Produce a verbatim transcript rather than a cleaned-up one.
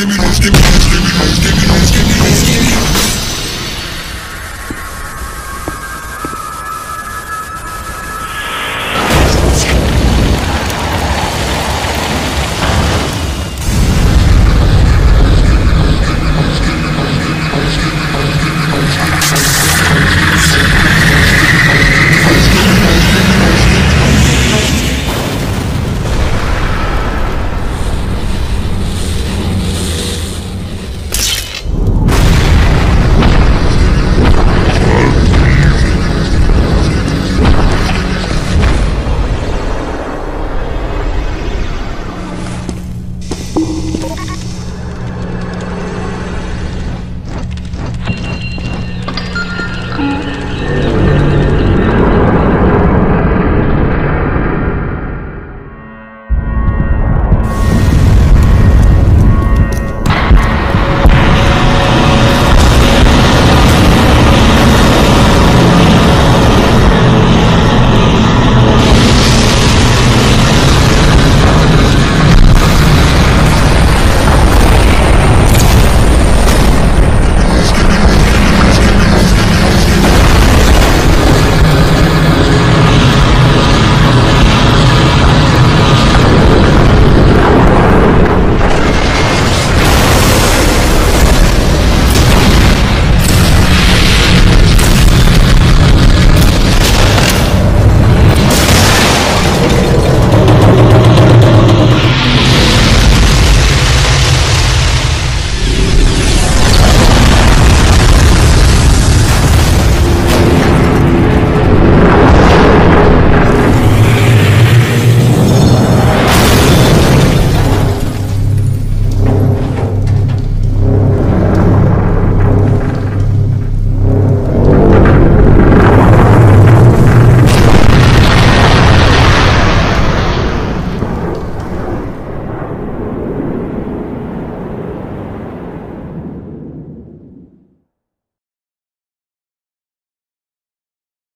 stimulus, stimulus, stimulus, stimulus, stimulus.